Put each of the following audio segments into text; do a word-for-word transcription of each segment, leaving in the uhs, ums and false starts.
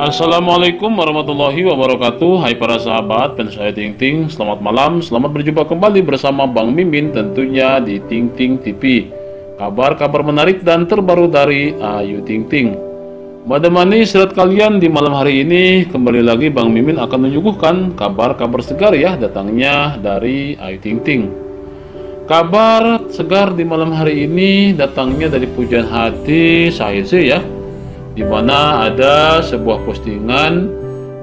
Assalamualaikum warahmatullahi wabarakatuh. Hai para sahabat fans saya Ting Ting, selamat malam, selamat berjumpa kembali bersama Bang Mimin tentunya di Ting Ting T V. Kabar-kabar menarik dan terbaru dari Ayu Ting Ting. Madamani istirahat kalian di malam hari ini, kembali lagi Bang Mimin akan menyuguhkan kabar-kabar segar ya datangnya dari Ayu Ting Ting. Kabar segar di malam hari ini datangnya dari pujian hati Shaheer Sheikh ya, di mana ada sebuah postingan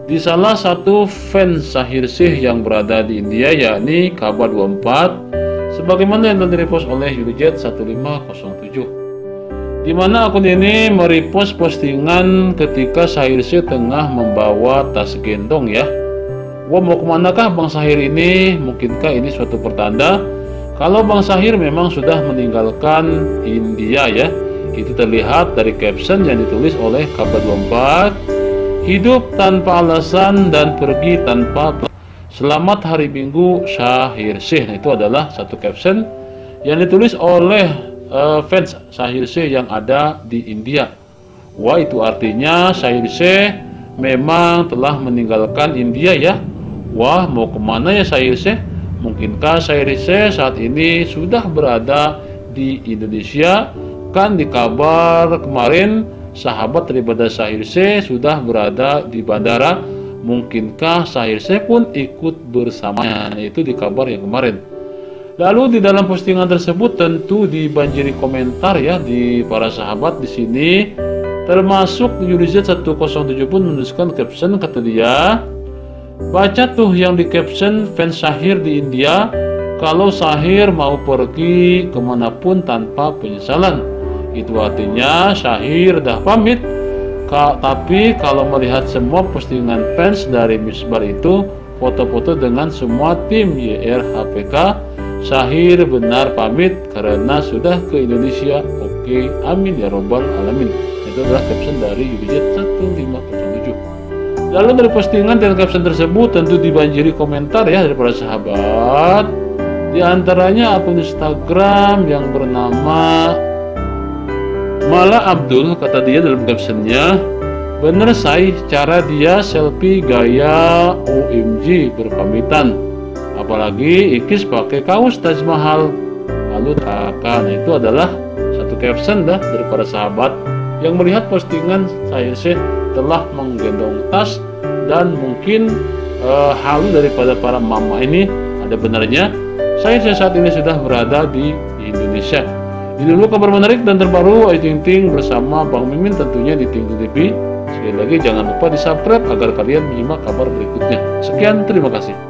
di salah satu fans Shaheer Sheikh yang berada di India, yakni Kabama dua puluh empat, sebagaimana yang direpost oleh Yulijet lima belas nol tujuh, di mana akun ini merepost postingan ketika Shaheer Sheikh tengah membawa tas gendong ya. Wah, mau kemanakah Bang Shaheer ini? Mungkinkah ini suatu pertanda kalau Bang Shaheer memang sudah meninggalkan India ya? Itu terlihat dari caption yang ditulis oleh Kabama dua puluh empat, hidup tanpa alasan dan pergi tanpa selamat hari Minggu Shaheer Sheikh. Nah, itu adalah satu caption yang ditulis oleh uh, fans Shaheer Sheikh yang ada di India. Wah, itu artinya Shaheer Sheikh memang telah meninggalkan India ya. Wah, mau kemana ya Shaheer Sheikh? Mungkinkah Shaheer Sheikh saat ini sudah berada di Indonesia? Kan di kabar kemarin sahabat daripada Shaheer Sheikh sudah berada di bandara, mungkinkah Shaheer Sheikh pun ikut bersamanya? Itu di kabar yang kemarin. Lalu di dalam postingan tersebut tentu dibanjiri komentar ya di para sahabat di sini, termasuk Yulijet satu nol tujuh pun menuliskan caption, kata dia, baca tuh yang di caption fans Shaheer di India, kalau Shaheer mau pergi kemanapun tanpa penyesalan. Itu artinya Shaheer dah pamit. Ka, tapi kalau melihat semua postingan fans dari Misbar itu, foto-foto dengan semua tim Y R H P K, Shaheer benar pamit karena sudah ke Indonesia. Oke, amin ya robbal alamin. Itu adalah caption dari Yulijet satu lima nol tujuh. Lalu dari postingan dan caption tersebut tentu dibanjiri komentar ya dari para sahabat. Di antaranya akun Instagram yang bernama Malah Abdul, kata dia dalam captionnya, bener say, cara dia selfie gaya O M G berpamitan, apalagi ikis pakai kaos Taj Mahal lalu takkan. Itu adalah satu caption dah dari para sahabat yang melihat postingan Shaheer Sheikh telah menggendong tas, dan mungkin eh, halu daripada para mama ini ada benarnya Shaheer Sheikh saat ini sudah berada di Indonesia. Ini dulu kabar menarik dan terbaru Ayu Ting Ting bersama Bang Mimin tentunya di Ting Ting T V. Sekali lagi jangan lupa di subscribe agar kalian menyimak kabar berikutnya. Sekian, terima kasih.